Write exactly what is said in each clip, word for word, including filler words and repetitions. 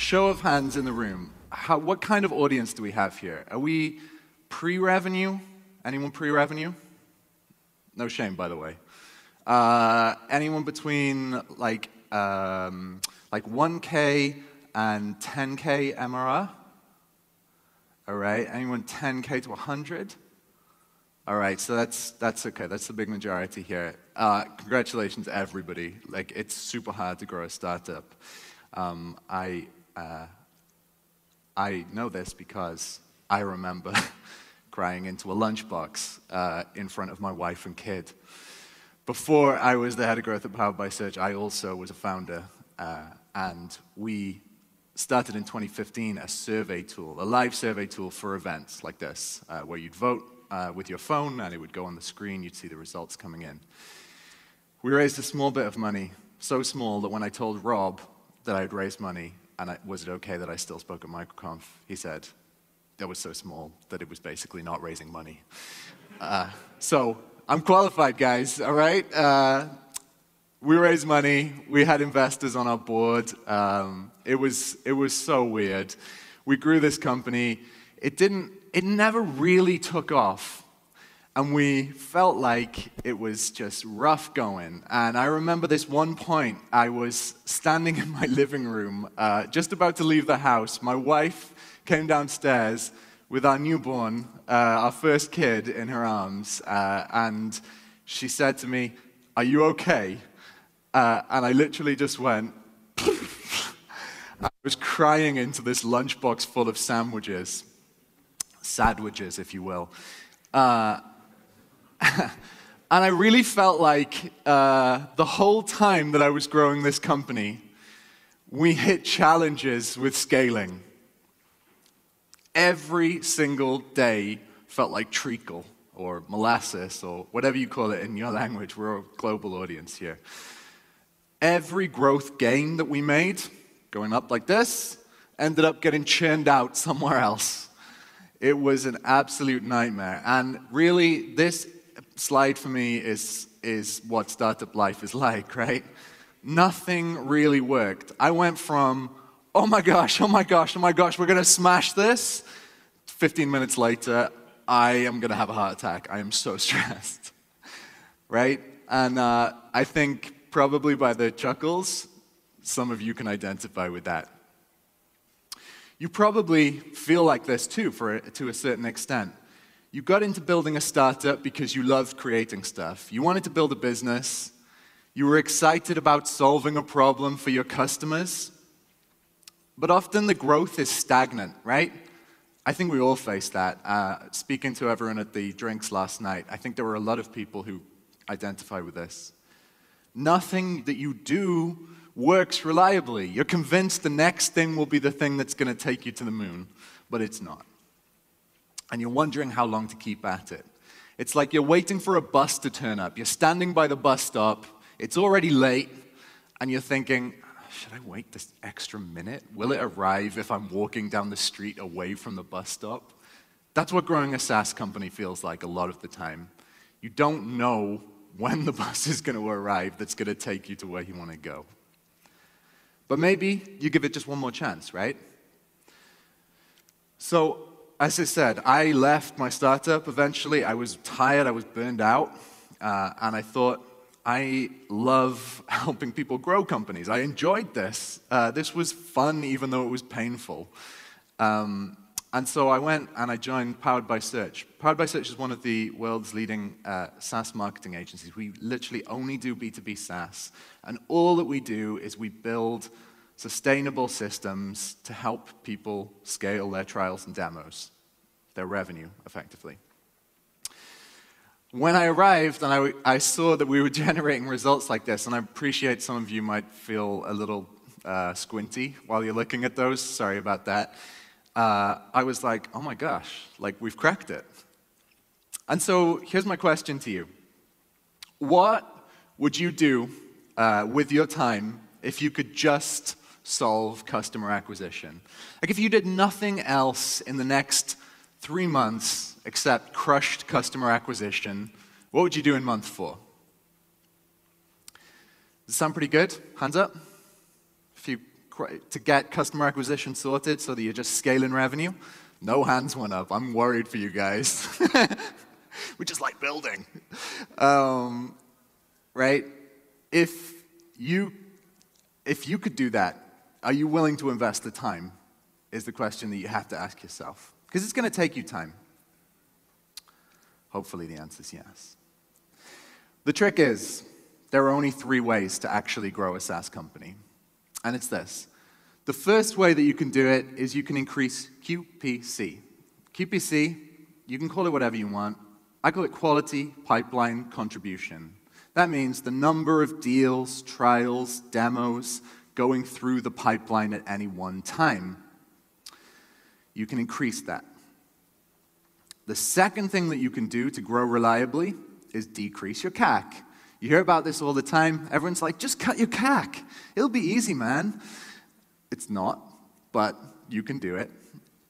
Show of hands in the room. How, what kind of audience do we have here? Are we pre-revenue? Anyone pre-revenue? No shame, by the way. Uh, anyone between like um, like one K and ten K M R R? All right. Anyone ten K to one hundred? All right. So that's that's okay. That's the big majority here. Uh, congratulations, everybody. Like, it's super hard to grow a startup. Um, I uh, I know this because I remember crying into a lunchbox uh, in front of my wife and kid. Before I was the head of growth at Powered by Search, I also was a founder, uh, and we started in twenty fifteen a survey tool, a live survey tool for events like this, uh, where you'd vote uh, with your phone, and it would go on the screen. You'd see the results coming in. We raised a small bit of money, so small that when I told Rob that I'd raised money, and I, was it okay that I still spoke at MicroConf, he said, that was so small that it was basically not raising money. Uh, so I'm qualified, guys, all right? Uh, we raised money. We had investors on our board. Um, it was, it was so weird. We grew this company. It didn't, it never really took off. And we felt like it was just rough going. And I remember this one point, I was standing in my living room, uh, just about to leave the house. My wife came downstairs with our newborn, uh, our first kid, in her arms. Uh, and she said to me, "Are you okay?" Uh, and I literally just went, I was crying into this lunchbox full of sandwiches. Sadwiches, if you will. Uh, And I really felt like uh, the whole time that I was growing this company, we hit challenges with scaling. Every single day felt like treacle or molasses or whatever you call it in your language. We're a global audience here. Every growth gain that we made, going up like this, ended up getting churned out somewhere else. It was an absolute nightmare. And really, this slide for me is, is what startup life is like, right? Nothing really worked. I went from, oh my gosh, oh my gosh, oh my gosh, we're going to smash this. fifteen minutes later, I am going to have a heart attack. I am so stressed, right? And uh, I think probably by the chuckles, some of you can identify with that. You probably feel like this too, for, to a certain extent. You got into building a startup because you loved creating stuff. You wanted to build a business. You were excited about solving a problem for your customers. But often the growth is stagnant, right? I think we all face that. Uh, speaking to everyone at the drinks last night, I think there were a lot of people who identify with this. Nothing that you do works reliably. You're convinced the next thing will be the thing that's going to take you to the moon, but it's not. And you're wondering how long to keep at it. It's like you're waiting for a bus to turn up. You're standing by the bus stop. It's already late. And you're thinking, should I wait this extra minute? Will it arrive if I'm walking down the street away from the bus stop? That's what growing a SaaS company feels like a lot of the time. You don't know when the bus is going to arrive that's going to take you to where you want to go. But maybe you give it just one more chance, right? So, as I said, I left my startup eventually. I was tired, I was burned out, uh, and I thought, I love helping people grow companies. I enjoyed this. Uh, this was fun, even though it was painful. Um, and so I went and I joined Powered by Search. Powered by Search is one of the world's leading uh, SaaS marketing agencies. We literally only do B two B SaaS. And all that we do is we build sustainable systems to help people scale their trials and demos, their revenue, effectively. When I arrived and I, I saw that we were generating results like this, and I appreciate some of you might feel a little uh, squinty while you're looking at those, sorry about that, uh, I was like, oh my gosh, like we've cracked it. And so here's my question to you. What would you do uh, with your time if you could just solve customer acquisition? Like, if you did nothing else in the next three months except crushed customer acquisition, what would you do in month four? Does it sound pretty good? Hands up. A few to get customer acquisition sorted so that you're just scaling revenue? No hands went up. I'm worried for you guys. We just like building. Um, right? If you, if you could do that, are you willing to invest the time is the question that you have to ask yourself. Because it's going to take you time. Hopefully the answer is yes. The trick is, there are only three ways to actually grow a SaaS company. And it's this. The first way that you can do it is you can increase Q P C. Q P C, you can call it whatever you want. I call it quality pipeline contribution. That means the number of deals, trials, demos going through the pipeline at any one time. You can increase that. The second thing that you can do to grow reliably is decrease your C A C. You hear about this all the time. Everyone's like, just cut your C A C. It'll be easy, man. It's not, but you can do it.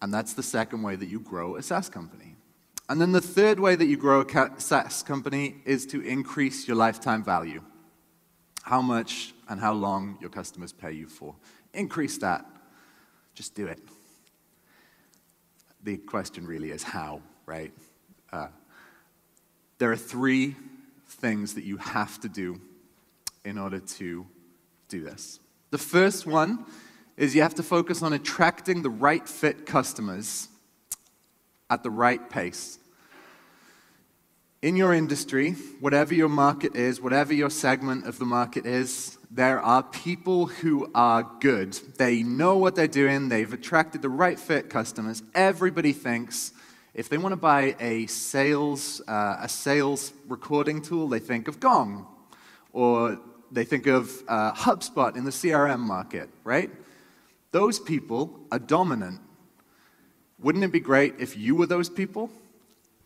And that's the second way that you grow a SaaS company. And then the third way that you grow a SaaS company is to increase your lifetime value. How much and how long your customers pay you for. Increase that. Just do it. The question really is how, right? Uh, there are three things that you have to do in order to do this. The first one is you have to focus on attracting the right fit customers at the right pace. In your industry, whatever your market is, whatever your segment of the market is, there are people who are good. They know what they're doing. They've attracted the right fit customers. Everybody thinks if they want to buy a sales, uh, a sales recording tool, they think of Gong, or they think of uh, HubSpot in the C R M market, right? Those people are dominant. Wouldn't it be great if you were those people?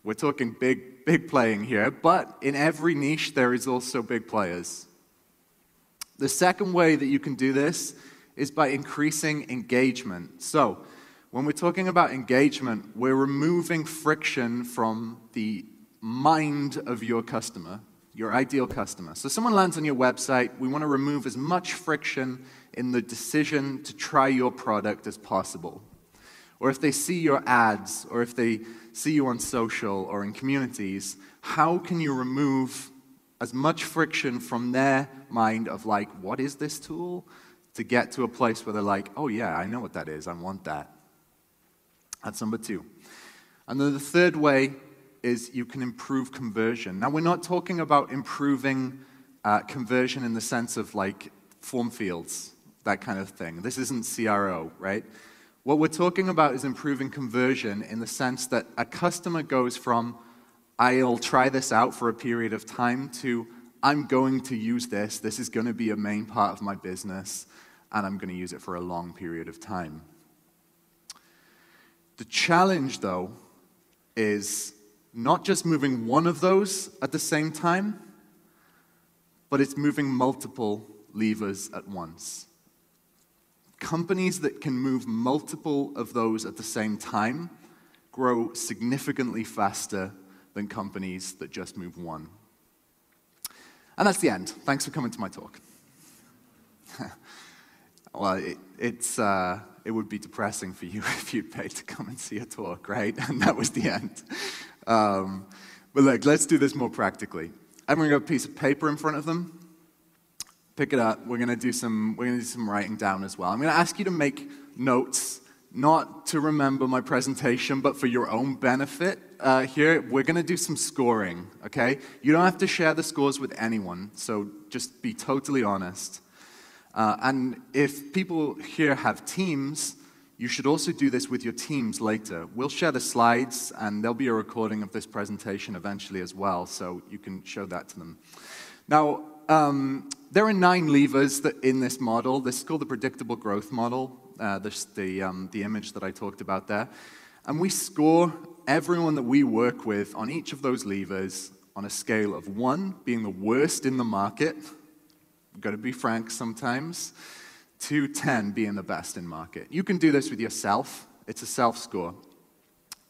We're talking big, big playing here, but in every niche there is also big players. The second way that you can do this is by increasing engagement. So, when we're talking about engagement, we're removing friction from the mind of your customer, your ideal customer. So someone lands on your website, we want to remove as much friction in the decision to try your product as possible. Or if they see your ads, or if they see you on social or in communities, how can you remove as much friction from their mind of like, what is this tool? To get to a place where they're like, oh yeah, I know what that is, I want that. That's number two. And then the third way is you can improve conversion. Now, we're not talking about improving uh, conversion in the sense of like form fields, that kind of thing. This isn't C R O, right? What we're talking about is improving conversion in the sense that a customer goes from, I'll try this out for a period of time, to I'm going to use this, this is going to be a main part of my business, and I'm going to use it for a long period of time. The challenge, though, is not just moving one of those at the same time, but it's moving multiple levers at once. Companies that can move multiple of those at the same time grow significantly faster than companies that just move one. And that's the end. Thanks for coming to my talk. Well, it, it's... Uh, It would be depressing for you if you paid to come and see a talk, right? And that was the end. Um, but look, let's do this more practically. I'm going to have a piece of paper in front of them. Pick it up. We're going to do some. We're going to do some writing down as well. I'm going to ask you to make notes, not to remember my presentation, but for your own benefit. Uh, here, we're going to do some scoring. Okay? You don't have to share the scores with anyone, so just be totally honest. Uh, and if people here have teams, you should also do this with your teams later. We'll share the slides, and there'll be a recording of this presentation eventually as well, so you can show that to them. Now, um, there are nine levers that in this model. This is called the Predictable Growth model, uh, this, the, um, the image that I talked about there. And we score everyone that we work with on each of those levers on a scale of one being the worst in the market. We've got to be frank sometimes, to ten being the best in market. You can do this with yourself. It's a self-score.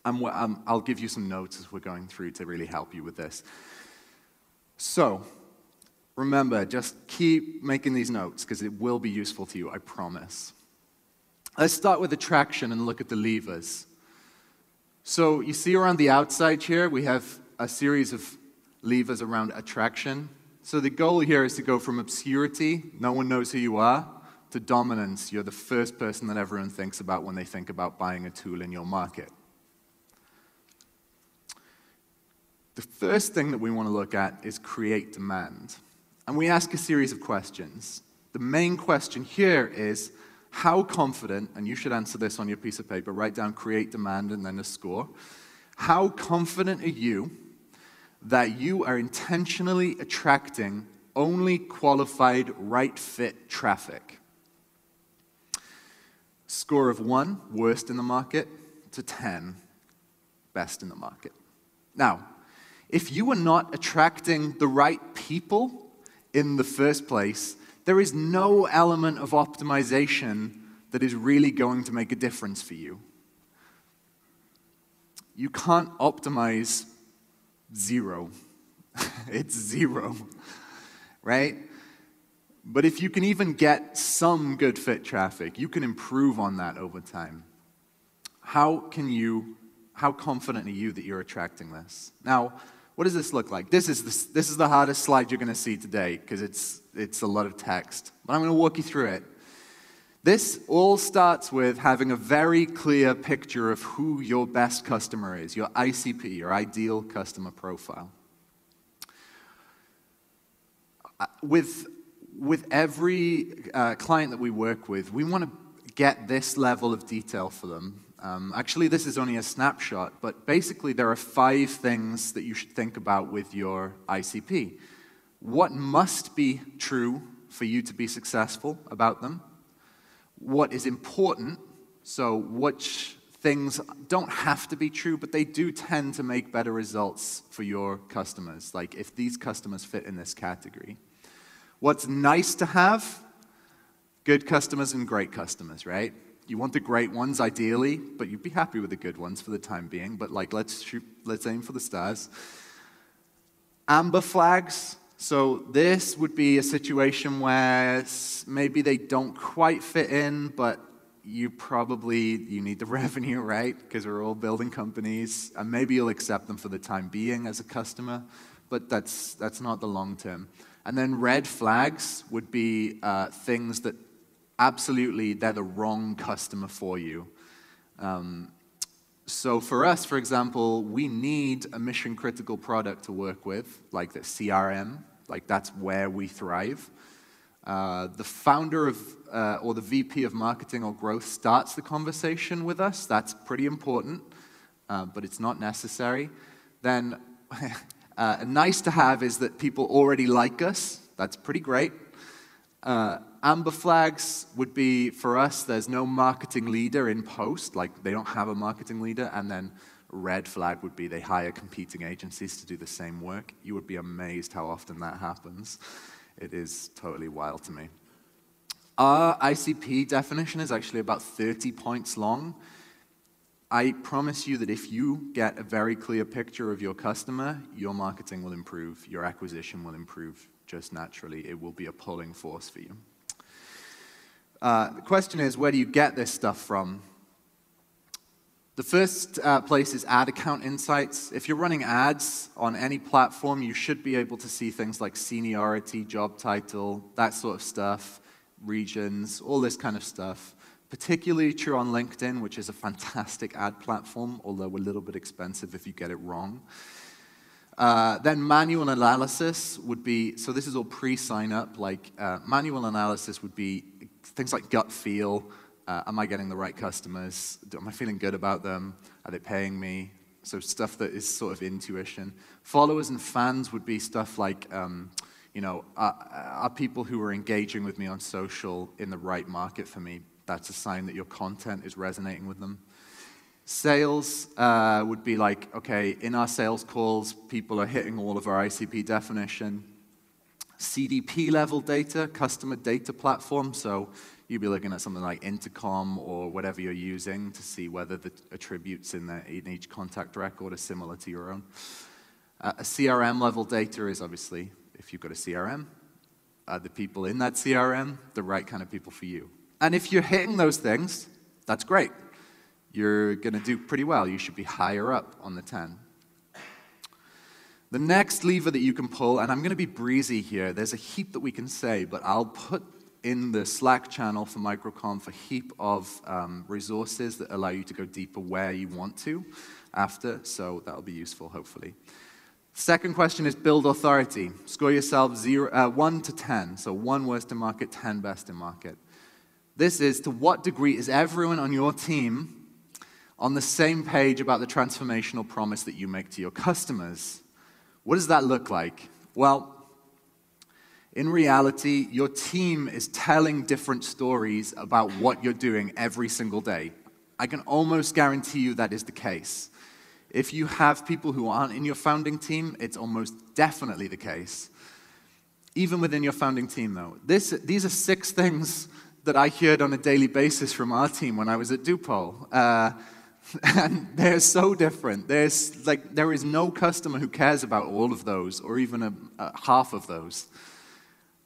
And um, I'll give you some notes as we're going through to really help you with this. So, remember, just keep making these notes because it will be useful to you, I promise. Let's start with attraction and look at the levers. So you see around the outside here, we have a series of levers around attraction. So the goal here is to go from obscurity, no one knows who you are, to dominance, you're the first person that everyone thinks about when they think about buying a tool in your market. The first thing that we want to look at is create demand. And we ask a series of questions. The main question here is, how confident, and you should answer this on your piece of paper, write down create demand and then a score. How confident are you that you are intentionally attracting only qualified, right fit traffic? Score of one, worst in the market, to ten, best in the market. Now, if you are not attracting the right people in the first place, there is no element of optimization that is really going to make a difference for you. You can't optimize zero. It's zero, right? But if you can even get some good fit traffic, you can improve on that over time. How can you, how confident are you that you're attracting this? Now, what does this look like? This is the, this is the hardest slide you're going to see today because it's, it's a lot of text. But I'm going to walk you through it. This all starts with having a very clear picture of who your best customer is, your I C P, your ideal customer profile. With, with every uh, client that we work with, we want to get this level of detail for them. Um, actually, this is only a snapshot, but basically there are five things that you should think about with your I C P. What must be true for you to be successful about them? What is important, so which things don't have to be true, but they do tend to make better results for your customers, like if these customers fit in this category. What's nice to have? Good customers and great customers, right? You want the great ones, ideally, but you'd be happy with the good ones for the time being. But like, let's shoot, let's aim for the stars. Amber flags. So this would be a situation where maybe they don't quite fit in, but you probably you need the revenue, right? Because we're all building companies, and maybe you'll accept them for the time being as a customer, but that's that's not the long term. And then red flags would be uh, things that. Absolutely, they're the wrong customer for you. Um, so for us, for example, we need a mission-critical product to work with, like the C R M, like that's where we thrive. Uh, the founder of, uh, or the V P of marketing or growth starts the conversation with us. That's pretty important, uh, but it's not necessary. Then uh, nice to have is that people already like us. That's pretty great. Uh, Amber flags would be, for us, there's no marketing leader in post, like they don't have a marketing leader, and then red flag would be they hire competing agencies to do the same work. You would be amazed how often that happens. It is totally wild to me. Our I C P definition is actually about thirty points long. I promise you that if you get a very clear picture of your customer, your marketing will improve, your acquisition will improve just naturally. It will be a pulling force for you. Uh, the question is, where do you get this stuff from? The first uh, place is ad account insights. If you're running ads on any platform, you should be able to see things like seniority, job title, that sort of stuff, regions, all this kind of stuff. Particularly true on LinkedIn, which is a fantastic ad platform, although a little bit expensive if you get it wrong. Uh, then manual analysis would be, so this is all pre-sign up, like uh, manual analysis would be things like gut feel, uh, am I getting the right customers, am I feeling good about them, are they paying me, so stuff that is sort of intuition. Followers and fans would be stuff like, um, you know, are, are people who are engaging with me on social in the right market for me? That's a sign that your content is resonating with them. Sales uh, would be like, okay, in our sales calls, people are hitting all of our I C P definition. C D P level data, customer data platform, so you'd be looking at something like Intercom or whatever you're using to see whether the attributes in, the, in each contact record are similar to your own. Uh, a C R M level data is obviously, if you've got a C R M, are the people in that C R M the right kind of people for you? And if you're hitting those things, That's great. You're going to do pretty well. You should be higher up on the ten. The next lever that you can pull, and I'm going to be breezy here. There's a heap that we can say, but I'll put in the Slack channel for MicroConf a heap of um, resources that allow you to go deeper where you want to after, so that'll be useful, hopefully. Second question is build authority. Score yourself zero, uh, one to ten, so one worst in market, ten best in market. This is to what degree is everyone on your team on the same page about the transformational promise that you make to your customers. What does that look like? Well, in reality, your team is telling different stories about what you're doing every single day. I can almost guarantee you that is the case. If you have people who aren't in your founding team, it's almost definitely the case. Even within your founding team, though. This, these are six things that I heard on a daily basis from our team when I was at DuPol. Uh, and they're so different. There's, like, there is no customer who cares about all of those, or even a, a half of those.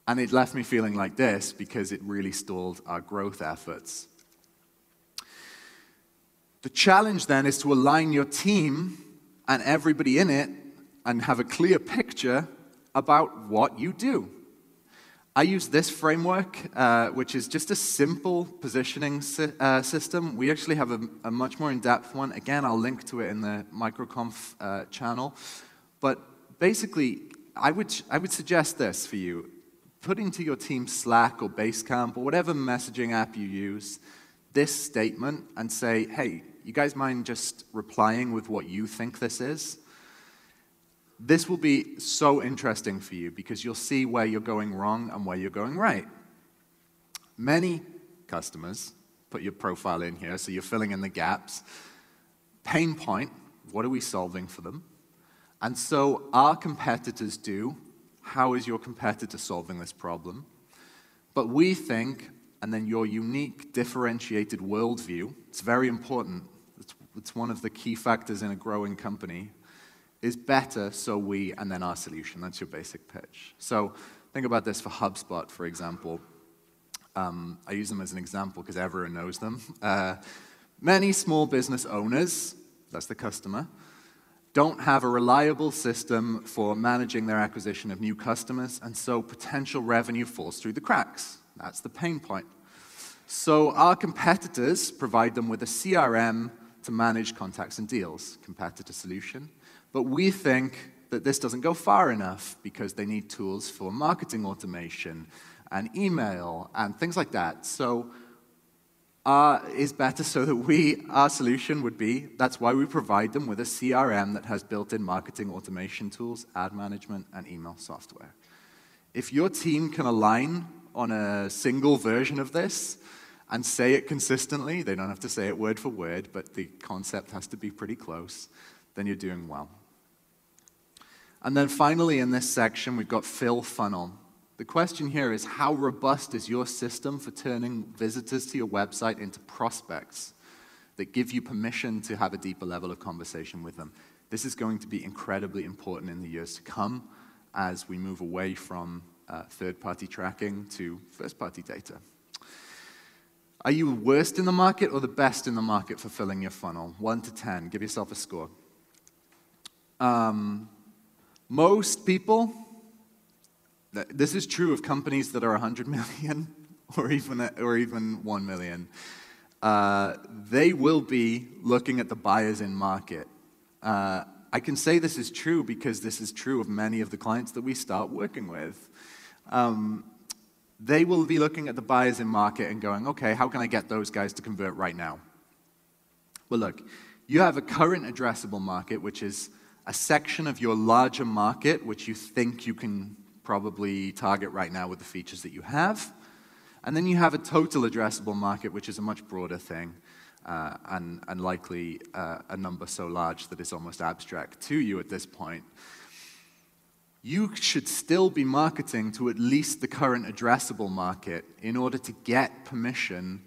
And it left me feeling like this, because it really stalled our growth efforts. The challenge, then, is to align your team and everybody in it and have a clear picture about what you do. I use this framework, uh, which is just a simple positioning si uh, system. We actually have a, a much more in-depth one. Again, I'll link to it in the MicroConf uh, channel. But basically, I would, I would suggest this for you. Put into your team Slack or Basecamp or whatever messaging app you use this statement and say, hey, you guys mind just replying with what you think this is? This will be so interesting for you, because you'll see where you're going wrong and where you're going right. Many customers, put your profile in here, so you're filling in the gaps. Pain point, what are we solving for them? And so our competitors do, how is your competitor solving this problem? But we think, and then your unique, differentiated worldview, it's very important, it's, it's one of the key factors in a growing company, is better, so we, and then our solution. That's your basic pitch. So think about this for HubSpot, for example. Um, I use them as an example because everyone knows them. Uh, many small business owners, that's the customer, don't have a reliable system for managing their acquisition of new customers, and so potential revenue falls through the cracks. That's the pain point. So our competitors provide them with a C R M to manage contacts and deals, competitor solution. But we think that this doesn't go far enough, because they need tools for marketing automation and email and things like that. So uh, is better so that we, our solution would be, that's why we provide them with a C R M that has built-in marketing automation tools, ad management, and email software. If your team can align on a single version of this and say it consistently, they don't have to say it word for word, but the concept has to be pretty close, then you're doing well. And then finally, in this section, we've got fill funnel. The question here is, how robust is your system for turning visitors to your website into prospects that give you permission to have a deeper level of conversation with them? This is going to be incredibly important in the years to come as we move away from uh, third-party tracking to first-party data. Are you worst in the market or the best in the market for filling your funnel? one to ten, give yourself a score. Um, Most people, this is true of companies that are one hundred million or even, or even one million, uh, they will be looking at the buyers in market. Uh, I can say this is true because this is true of many of the clients that we start working with. Um, they will be looking at the buyers in market and going, okay, how can I get those guys to convert right now? Well, look, you have a current addressable market, which is a section of your larger market, which you think you can probably target right now with the features that you have. And then you have a total addressable market, which is a much broader thing, uh, and, and likely uh, a number so large that it's almost abstract to you at this point. You should still be marketing to at least the current addressable market in order to get permission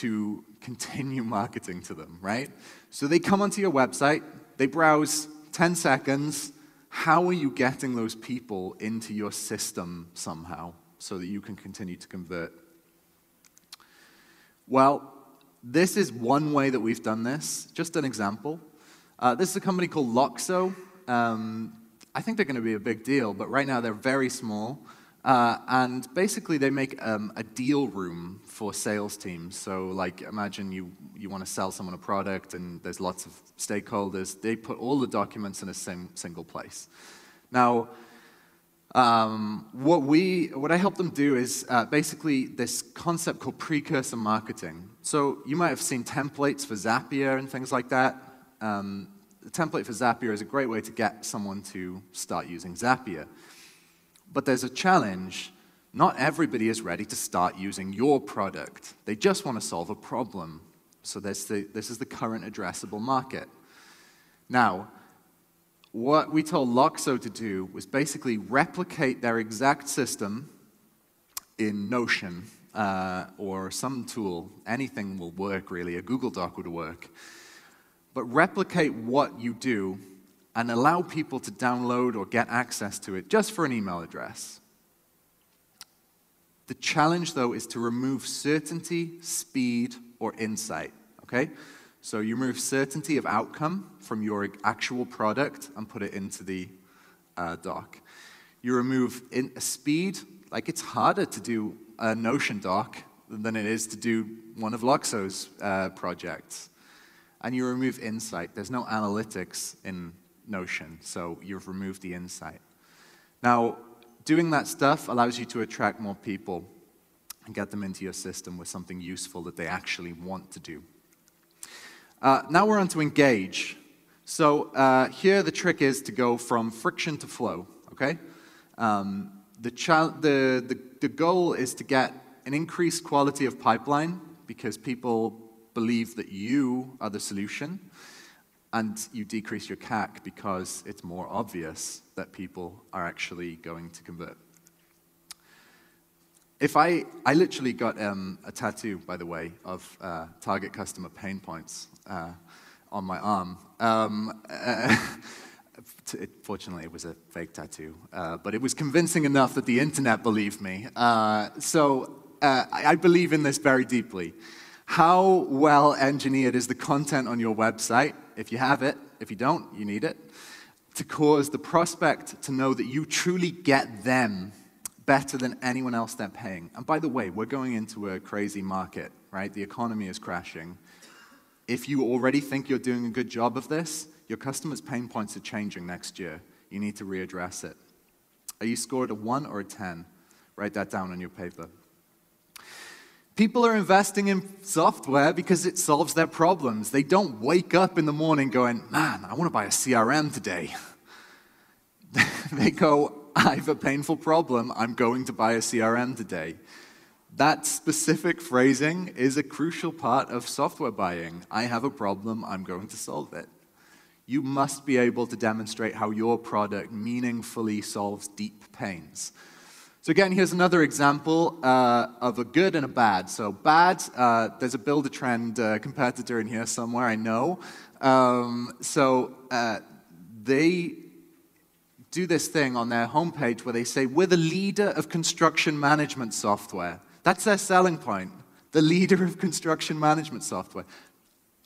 to continue marketing to them, right? So they come onto your website, they browse ten seconds, how are you getting those people into your system somehow so that you can continue to convert? Well, this is one way that we've done this. Just an example. Uh, this is a company called Luxo. Um, I think they're going to be a big deal, but right now they're very small. Uh, and basically, they make um, a deal room for sales teams. So, like, imagine you, you want to sell someone a product, and there's lots of stakeholders. They put all the documents in a same single place. Now, um, what we what I help them do is uh, basically this concept called precursor marketing. So, you might have seen templates for Zapier and things like that. Um, the template for Zapier is a great way to get someone to start using Zapier. But there's a challenge. Not everybody is ready to start using your product. They just want to solve a problem. So this is the current addressable market. Now, what we told Luxo to do was basically replicate their exact system in Notion uh, or some tool. Anything will work, really. A Google Doc would work. But replicate what you do and allow people to download or get access to it just for an email address. The challenge, though, is to remove certainty, speed, or insight. Okay? So you remove certainty of outcome from your actual product and put it into the uh, doc. You remove in speed. Like, it's harder to do a Notion doc than it is to do one of Luxo's uh, projects. And you remove insight. There's no analytics in Notion, so you've removed the insight. Now, doing that stuff allows you to attract more people and get them into your system with something useful that they actually want to do. Uh, now we're on to engage. So uh, here the trick is to go from friction to flow, okay? Um, the, the, the, the goal is to get an increased quality of pipeline because people believe that you are the solution. And you decrease your C A C because it's more obvious that people are actually going to convert. If I, I literally got um, a tattoo, by the way, of uh, target customer pain points uh, on my arm. Um, uh, it, fortunately, it was a fake tattoo, uh, but it was convincing enough that the internet believed me. Uh, so uh, I, I believe in this very deeply. How well engineered is the content on your website? If you have it, if you don't, you need it, to cause the prospect to know that you truly get them better than anyone else they're paying. And by the way, we're going into a crazy market, right? The economy is crashing. If you already think you're doing a good job of this, your customers' pain points are changing next year. You need to readdress it. Are you scored a one or a ten? Write that down on your paper. People are investing in software because it solves their problems. They don't wake up in the morning going, man, I want to buy a C R M today. They go, I have a painful problem. I'm going to buy a C R M today. That specific phrasing is a crucial part of software buying. I have a problem. I'm going to solve it. You must be able to demonstrate how your product meaningfully solves deep pains. So again, here's another example uh, of a good and a bad. So bad, uh, there's a BuilderTrend uh, competitor in here somewhere, I know. Um, so uh, they do this thing on their homepage where they say, we're the leader of construction management software. That's their selling point, the leader of construction management software.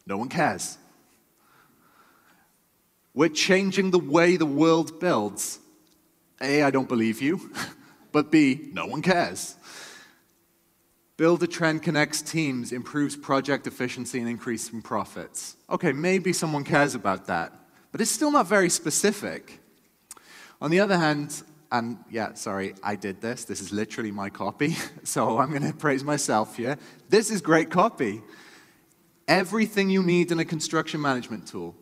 No one cares. We're changing the way the world builds. A, I don't believe you. But B, no one cares. BuilderTrend connects teams, improves project efficiency, and increases in profits. Okay, maybe someone cares about that, but it's still not very specific. On the other hand, and yeah, sorry, I did this. This is literally my copy, so I'm going to praise myself here. This is great copy. Everything you need in a construction management tool.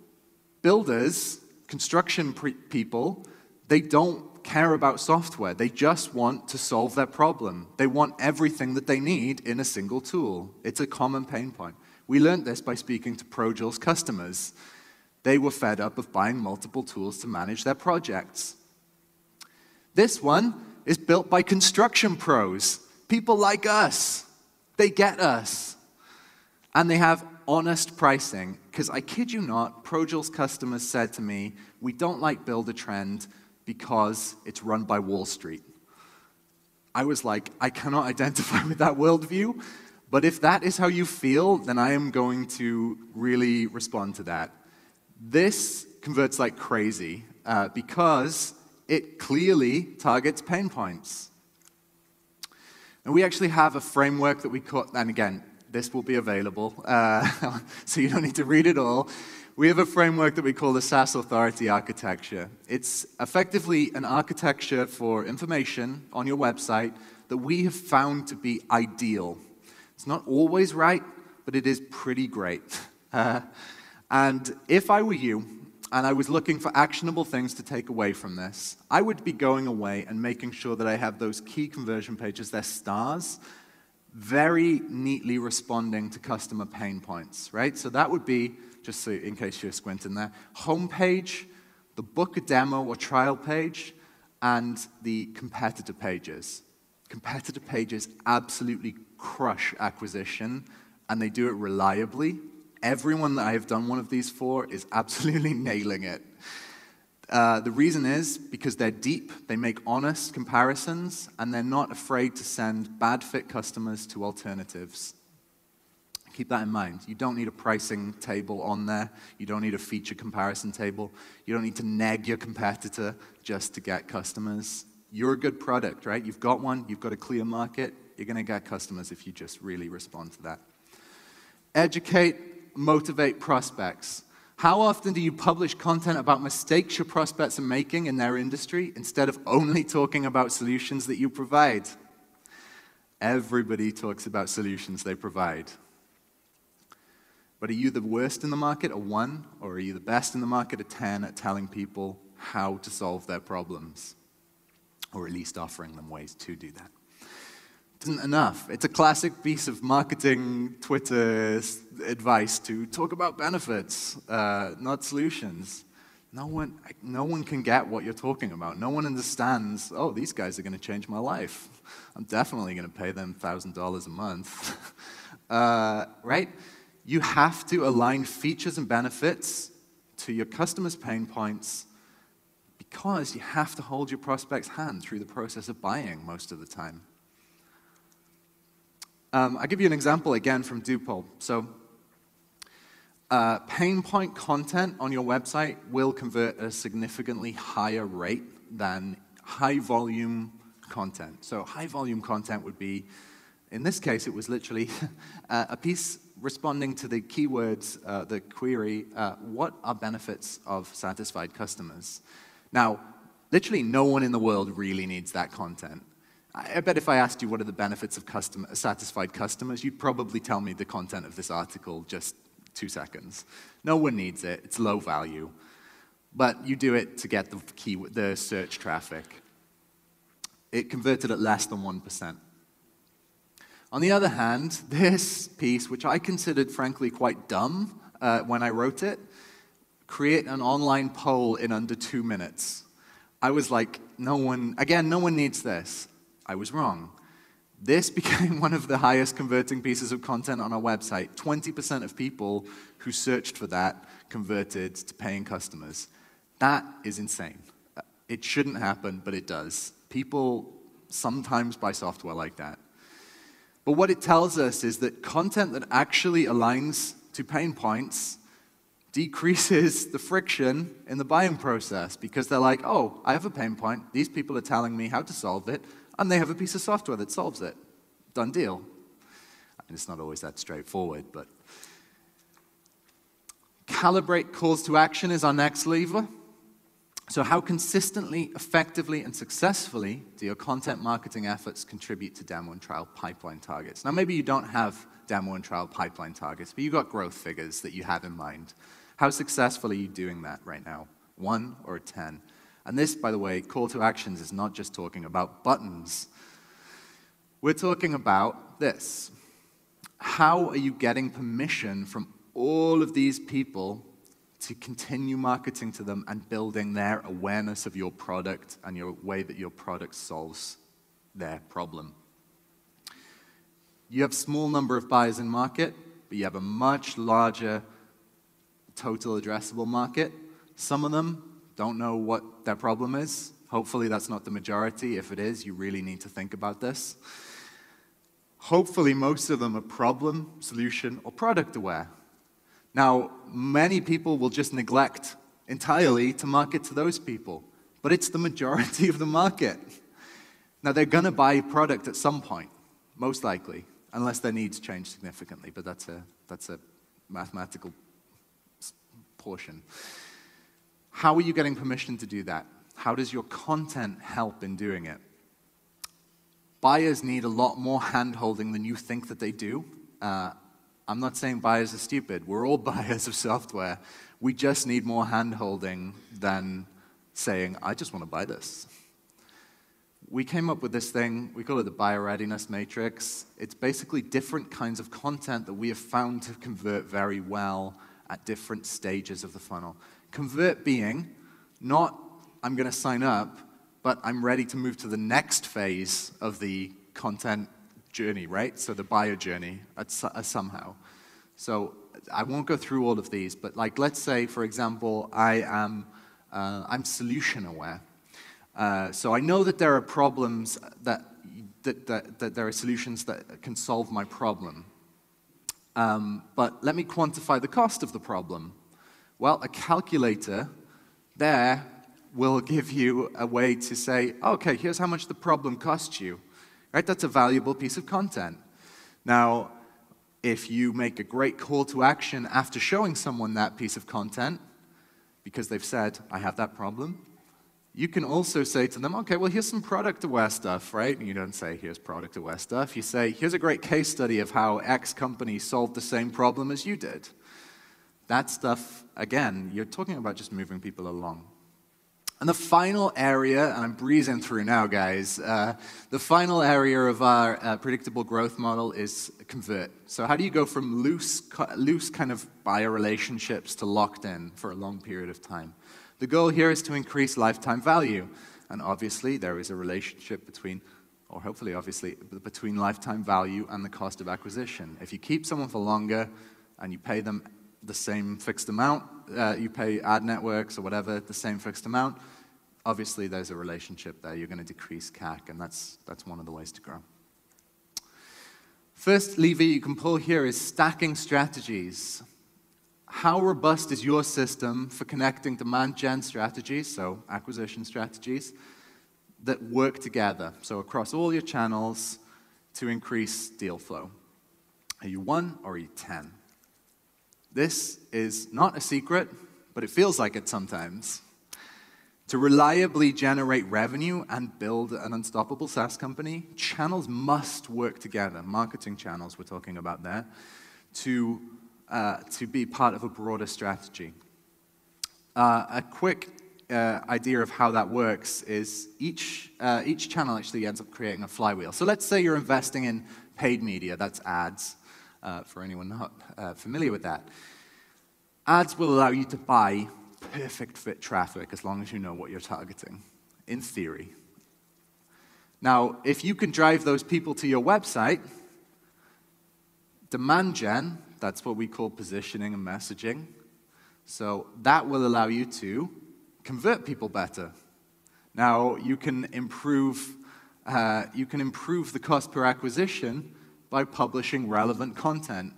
Builders, construction people, they don't care about software. They just want to solve their problem. They want everything that they need in a single tool. It's a common pain point. We learned this by speaking to Projools customers. They were fed up of buying multiple tools to manage their projects. This one is built by construction pros, people like us. They get us. And they have honest pricing. Because I kid you not, Projools customers said to me, we don't like BuilderTrend because it's run by Wall Street. I was like, I cannot identify with that worldview, But if that is how you feel, then I am going to really respond to that. This converts like crazy uh, because it clearly targets pain points. And we actually have a framework that we cut, and again, this will be available, uh, so you don't need to read it all. We have a framework that we call the SaaS Authority Architecture. It's effectively an architecture for information on your website that we have found to be ideal. It's not always right, but it is pretty great. Uh, and if I were you, and I was looking for actionable things to take away from this, I would be going away and making sure that I have those key conversion pages, they're stars, very neatly responding to customer pain points, right? So that would be, just so in case you're squinting there, homepage, the book a demo or trial page, and the competitor pages. Competitor pages absolutely crush acquisition, and they do it reliably. Everyone that I have done one of these for is absolutely nailing it. Uh, the reason is because they're deep, they make honest comparisons, and they're not afraid to send bad fit customers to alternatives. Keep that in mind. You don't need a pricing table on there. You don't need a feature comparison table. You don't need to nag your competitor just to get customers. You're a good product, right? You've got one. You've got a clear market. You're going to get customers if you just really respond to that. Educate, motivate prospects. How often do you publish content about mistakes your prospects are making in their industry instead of only talking about solutions that you provide? Everybody talks about solutions they provide. But are you the worst in the market, a one, or are you the best in the market, a ten, at telling people how to solve their problems? Or at least offering them ways to do that. Isn't enough. It's a classic piece of marketing Twitter advice to talk about benefits, uh, not solutions. No one, no one can get what you're talking about. No one understands, oh, these guys are going to change my life. I'm definitely going to pay them one thousand dollars a month. uh, right? You have to align features and benefits to your customers' pain points because you have to hold your prospect's hand through the process of buying most of the time. Um, I'll give you an example again from Dupol. So, uh, pain point content on your website will convert at a significantly higher rate than high volume content. So, high volume content would be, in this case, it was literally uh, a piece responding to the keywords, uh, the query, uh, what are benefits of satisfied customers? Now, literally no one in the world really needs that content. I bet if I asked you what are the benefits of customer, satisfied customers, you'd probably tell me the content of this article just two seconds. No one needs it. It's low value. But you do it to get the, key, the search traffic. It converted at less than one percent. On the other hand, this piece, which I considered, frankly, quite dumb uh, when I wrote it, create an online poll in under two minutes. I was like, no one, again, no one needs this. I was wrong. This became one of the highest converting pieces of content on our website. twenty percent of people who searched for that converted to paying customers. That is insane. It shouldn't happen, but it does. People sometimes buy software like that. But what it tells us is that content that actually aligns to pain points decreases the friction in the buying process because they're like, oh, I have a pain point. These people are telling me how to solve it. And they have a piece of software that solves it. Done deal. I mean, it's not always that straightforward, but... Calibrate calls to action is our next lever. So how consistently, effectively, and successfully do your content marketing efforts contribute to demo and trial pipeline targets? Now, maybe you don't have demo and trial pipeline targets, but you've got growth figures that you have in mind. How successful are you doing that right now? One or a ten? And this, by the way, call to actions is not just talking about buttons. We're talking about this. How are you getting permission from all of these people to continue marketing to them and building their awareness of your product and your way that your product solves their problem? You have a small number of buyers in market, but you have a much larger total addressable market. Some of them don't know what their problem is. Hopefully that's not the majority. If it is, you really need to think about this. Hopefully, most of them are problem, solution, or product aware. Now, many people will just neglect entirely to market to those people, but it's the majority of the market. Now, they're going to buy a product at some point, most likely, unless their needs change significantly, but that's a, that's a mathematical portion. How are you getting permission to do that? How does your content help in doing it? Buyers need a lot more hand-holding than you think that they do. Uh, I'm not saying buyers are stupid. We're all buyers of software. We just need more hand-holding than saying, I just want to buy this. We came up with this thing. We call it the buyer readiness matrix. It's basically different kinds of content that we have found to convert very well at different stages of the funnel. Convert being not, I'm going to sign up, but I'm ready to move to the next phase of the content journey, right? So the buyer journey at so, uh, somehow. So I won't go through all of these, but like let's say, for example, I am uh, I'm solution aware. Uh, so I know that there are problems that that, that that there are solutions that can solve my problem. Um, but let me quantify the cost of the problem. Well, a calculator there will give you a way to say, okay, here's how much the problem cost you. Right? That's a valuable piece of content. Now, if you make a great call to action after showing someone that piece of content, because they've said, I have that problem, you can also say to them, okay, well, here's some product-aware stuff, right? And you don't say, here's product-aware stuff. You say, here's a great case study of how X company solved the same problem as you did. That stuff, again, you're talking about just moving people along. And the final area, and I'm breezing through now, guys, uh, the final area of our uh, predictable growth model is convert. So how do you go from loose, loose kind of buyer relationships to locked in for a long period of time? The goal here is to increase lifetime value. And obviously, there is a relationship between, or hopefully obviously, between lifetime value and the cost of acquisition. If you keep someone for longer and you pay them the same fixed amount, uh, you pay ad networks or whatever, the same fixed amount, obviously there's a relationship there. You're going to decrease C A C, and that's, that's one of the ways to grow. First lever you can pull here is stacking strategies. How robust is your system for connecting demand gen strategies, so acquisition strategies, that work together, so across all your channels to increase deal flow? Are you one or are you ten? This is not a secret, but it feels like it sometimes. To reliably generate revenue and build an unstoppable SaaS company, channels must work together, marketing channels we're talking about there, to, uh, to be part of a broader strategy. Uh, a quick uh, idea of how that works is each, uh, each channel actually ends up creating a flywheel. So let's say you're investing in paid media, that's ads. Uh, for anyone not uh, familiar with that. Ads will allow you to buy perfect fit traffic as long as you know what you're targeting, in theory. Now, if you can drive those people to your website, demand gen, that's what we call positioning and messaging, so that will allow you to convert people better. Now, you can improve, uh, you can improve the cost per acquisition by publishing relevant content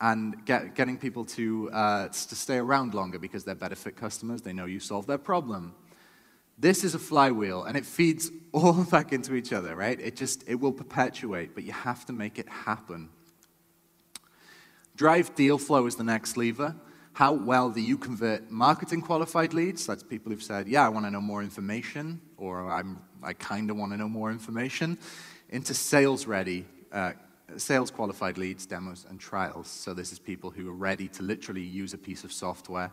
and get, getting people to, uh, to stay around longer because they're better fit customers, they know you solved their problem. This is a flywheel, and it feeds all back into each other, right? It just, it will perpetuate, but you have to make it happen. Drive deal flow is the next lever. How well do you convert marketing qualified leads? That's people who've said, yeah, I want to know more information, or I'm, I kind of want to know more information, into sales-ready uh, sales qualified leads, demos, and trials. So this is people who are ready to literally use a piece of software,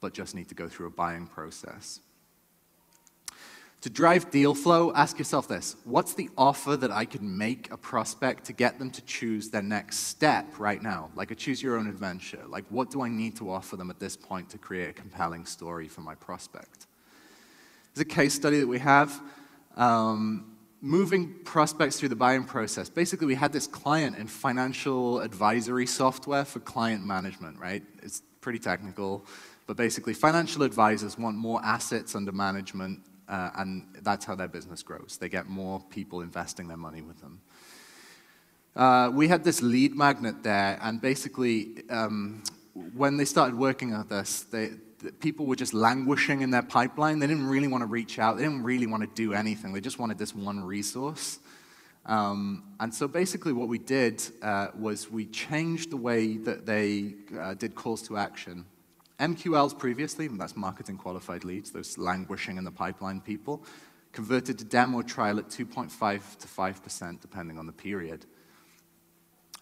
but just need to go through a buying process. To drive deal flow, ask yourself this. What's the offer that I could make a prospect to get them to choose their next step right now? Like a choose your own adventure. Like what do I need to offer them at this point to create a compelling story for my prospect? There's a case study that we have. Um, Moving prospects through the buying process. Basically, we had this client in financial advisory software for client management, right? It's pretty technical, but basically, financial advisors want more assets under management, uh, and that's how their business grows. They get more people investing their money with them. uh, we had this lead magnet there, and basically, um, when they started working at this, they, the people were just languishing in their pipeline. They didn't really want to reach out. They didn't really want to do anything. They just wanted this one resource. Um, and so basically what we did uh, was we changed the way that they uh, did calls to action. M Q Ls previously, and that's marketing qualified leads, those languishing in the pipeline people, converted to demo trial at two point five to five percent depending on the period.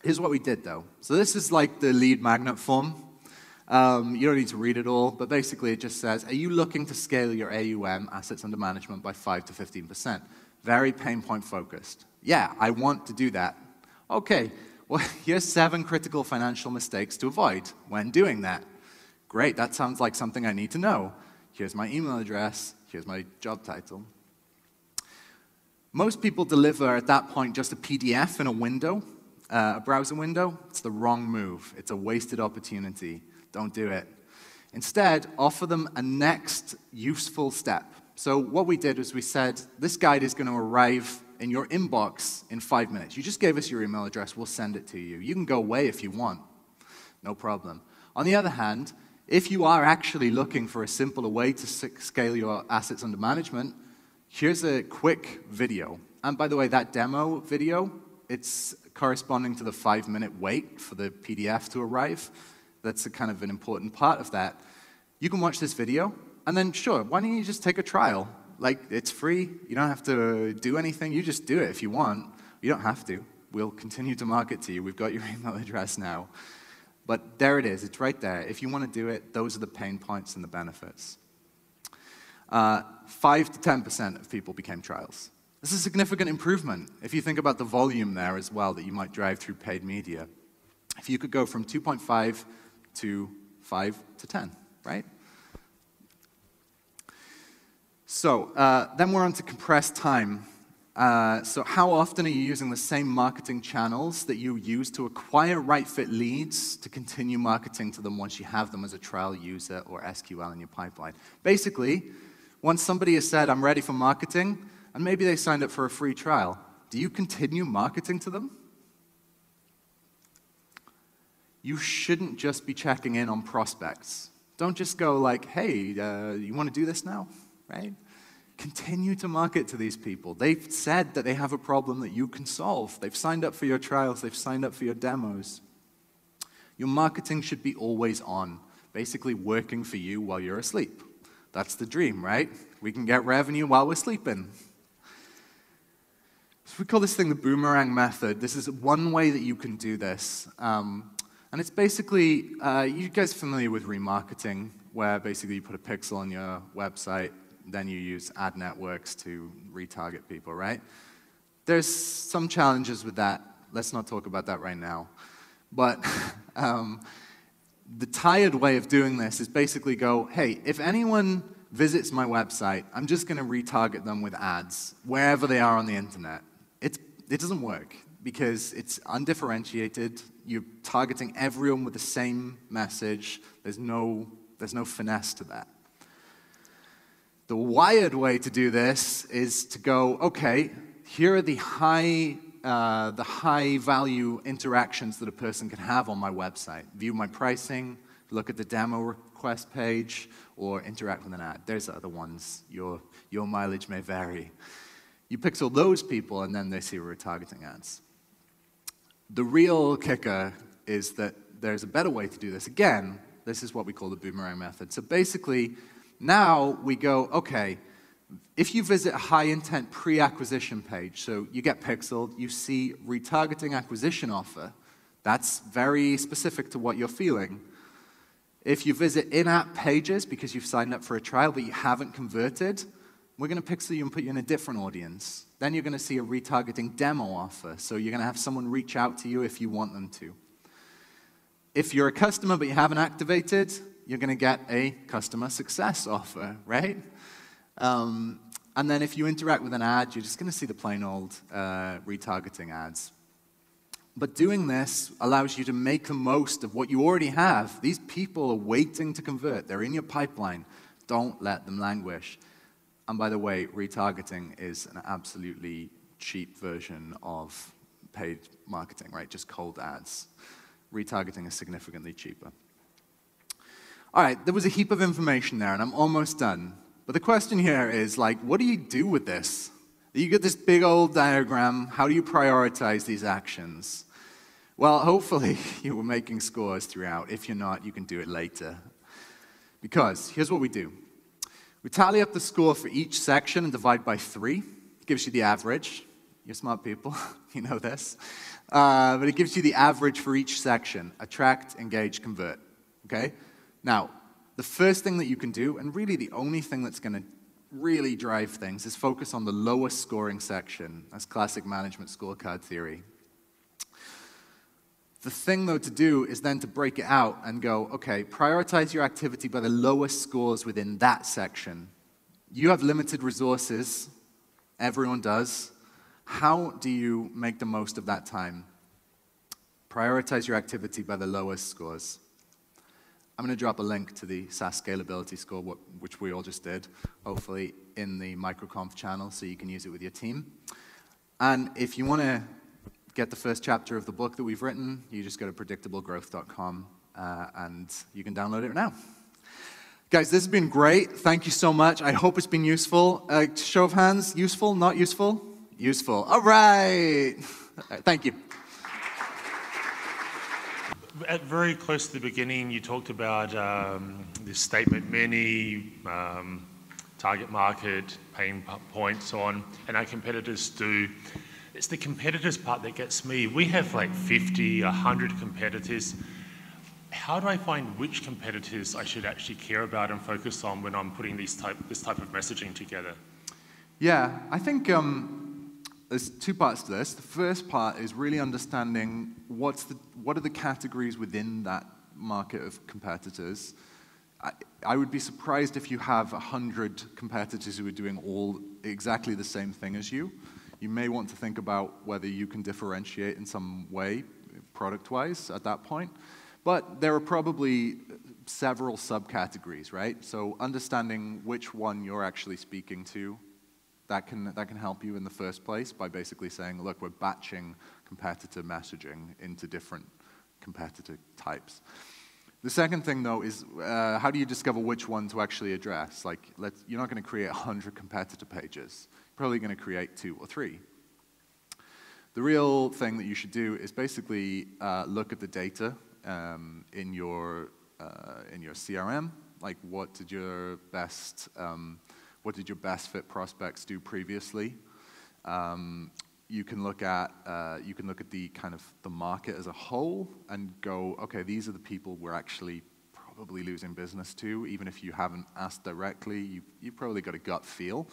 Here's what we did though. So this is like the lead magnet form. Um, you don't need to read it all, but basically it just says, are you looking to scale your A U M, assets under management, by five to fifteen percent? Very pain point focused. Yeah, I want to do that. Okay, well, here's seven critical financial mistakes to avoid when doing that. Great, that sounds like something I need to know. Here's my email address, here's my job title. Most people deliver at that point just a P D F in a window, uh, a browser window. It's the wrong move. It's a wasted opportunity. Don't do it. Instead, offer them a next useful step. So what we did was we said, this guide is going to arrive in your inbox in five minutes. You just gave us your email address, we'll send it to you. You can go away if you want, no problem. On the other hand, if you are actually looking for a simpler way to scale your assets under management, here's a quick video. And by the way, that demo video, it's corresponding to the five-minute wait for the P D F to arrive. That's a kind of an important part of that. You can watch this video, and then sure, why don't you just take a trial? Like, it's free, you don't have to do anything, you just do it if you want. You don't have to, we'll continue to market to you, we've got your email address now. But there it is, it's right there. If you want to do it, those are the pain points and the benefits. Uh, five to ten percent of people became trials. This is a significant improvement, if you think about the volume there as well that you might drive through paid media. If you could go from two point five to five to ten, right? So uh, then we're on to compressed time. Uh, so how often are you using the same marketing channels that you use to acquire right-fit leads to continue marketing to them once you have them as a trial user or S Q L in your pipeline? Basically, once somebody has said, I'm ready for marketing, and maybe they signed up for a free trial, do you continue marketing to them? You shouldn't just be checking in on prospects. Don't just go like, hey, uh, you want to do this now? Right? Continue to market to these people. They've said that they have a problem that you can solve. They've signed up for your trials. They've signed up for your demos. Your marketing should be always on, basically working for you while you're asleep. That's the dream, right? We can get revenue while we're sleeping. So we call this thing the boomerang method. This is one way that you can do this. Um, and it's basically, uh, you guys are familiar with remarketing, where basically you put a pixel on your website, then you use ad networks to retarget people, right? There's some challenges with that. Let's not talk about that right now. But um, the tired way of doing this is basically go, hey, if anyone visits my website, I'm just going to retarget them with ads wherever they are on the internet. It's, it doesn't work because it's undifferentiated. You're targeting everyone with the same message. There's no, there's no finesse to that. The wired way to do this is to go, okay, here are the high, uh, the high value interactions that a person can have on my website. View my pricing, look at the demo request page, or interact with an ad. There's other ones. Your, your mileage may vary. You pixel those people, and then they see retargeting ads. The real kicker is that there's a better way to do this. Again, this is what we call the boomerang method. So basically, now we go, okay, if you visit a high-intent pre-acquisition page, so you get pixeled, you see retargeting acquisition offer. That's very specific to what you're feeling. If you visit in-app pages because you've signed up for a trial but you haven't converted, we're going to pixel you and put you in a different audience. Then you're going to see a retargeting demo offer, so you're going to have someone reach out to you if you want them to. If you're a customer but you haven't activated, you're going to get a customer success offer, right? Um, and then if you interact with an ad, you're just going to see the plain old uh, retargeting ads. But doing this allows you to make the most of what you already have. These people are waiting to convert. They're in your pipeline. Don't let them languish. And by the way, retargeting is an absolutely cheap version of paid marketing, right? Just cold ads. Retargeting is significantly cheaper. All right, there was a heap of information there, and I'm almost done. But the question here is, like, what do you do with this? You get this big old diagram. How do you prioritize these actions? Well, hopefully, you were making scores throughout. If you're not, you can do it later. Because here's what we do. We tally up the score for each section and divide by three. It gives you the average. You're smart people. You know this. Uh, but it gives you the average for each section. Attract, engage, convert. Okay? Now, the first thing that you can do, and really the only thing that's going to really drive things, is focus on the lowest scoring section. That's classic management scorecard theory. The thing, though, to do is then to break it out and go, okay, prioritize your activity by the lowest scores within that section. You have limited resources. Everyone does. How do you make the most of that time? Prioritize your activity by the lowest scores. I'm going to drop a link to the SaaS Scalability Score, which we all just did, hopefully in the MicroConf channel, so you can use it with your team. And if you want to get the first chapter of the book that we've written, you just go to predictable growth dot com, uh, and you can download it now. Guys, this has been great. Thank you so much. I hope it's been useful. Uh, show of hands, useful, not useful? Useful. All right. Thank you. At very close to the beginning, you talked about um, this statement, many, um, target market, pain points, so on, and our competitors do. It's the competitors part that gets me. We have like fifty, a hundred competitors. How do I find which competitors I should actually care about and focus on when I'm putting these type, this type of messaging together? Yeah, I think um, there's two parts to this. The first part is really understanding what's the, what are the categories within that market of competitors. I, I would be surprised if you have one hundred competitors who are doing all exactly the same thing as you. You may want to think about whether you can differentiate in some way, product-wise, at that point. But there are probably several subcategories, right? So understanding which one you're actually speaking to, That can, that can help you in the first place by basically saying, look, we're batching competitor messaging into different competitor types. The second thing, though, is uh, how do you discover which one to actually address? Like, let's, you're not going to create one hundred competitor pages. You're probably going to create two or three. The real thing that you should do is basically uh, look at the data um, in, your, uh, in your C R M. Like, what did your best... Um, What did your best fit prospects do previously? Um, you can look at uh, you can look at the kind of the market as a whole and go, okay, these are the people we're actually probably losing business to. Even if you haven't asked directly, you you probably got a gut feel.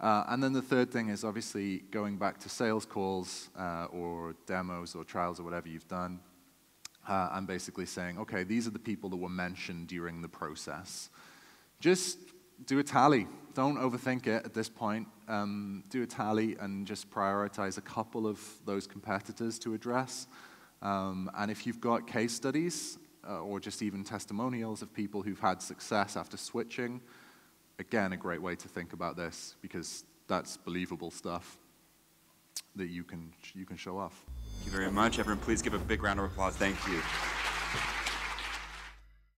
Uh, and then the third thing is obviously going back to sales calls uh, or demos or trials or whatever you've done, uh, and basically saying, okay, these are the people that were mentioned during the process. Just do a tally. Don't overthink it at this point. Um, do a tally and just prioritize a couple of those competitors to address. Um, and if you've got case studies uh, or just even testimonials of people who've had success after switching, again, a great way to think about this because that's believable stuff that you can, you can show off. Thank you very much. Everyone, please give a big round of applause. Thank you.